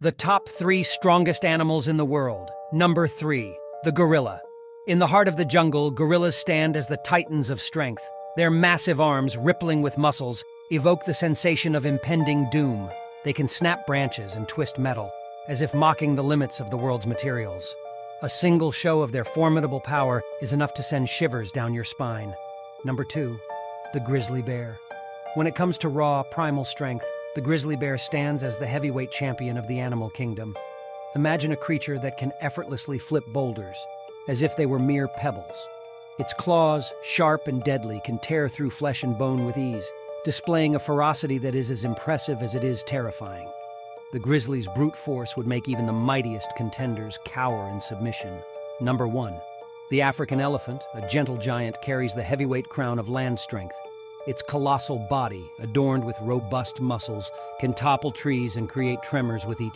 The top 3 strongest animals in the world. Number 3, the gorilla. In the heart of the jungle, gorillas stand as the titans of strength. Their massive arms, rippling with muscles, evoke the sensation of impending doom. They can snap branches and twist metal, as if mocking the limits of the world's materials. A single show of their formidable power is enough to send shivers down your spine. Number 2, the grizzly bear. When it comes to raw, primal strength, the grizzly bear stands as the heavyweight champion of the animal kingdom. Imagine a creature that can effortlessly flip boulders, as if they were mere pebbles. Its claws, sharp and deadly, can tear through flesh and bone with ease, displaying a ferocity that is as impressive as it is terrifying. The grizzly's brute force would make even the mightiest contenders cower in submission. Number 1. The African elephant, a gentle giant, carries the heavyweight crown of land strength. Its colossal body, adorned with robust muscles, can topple trees and create tremors with each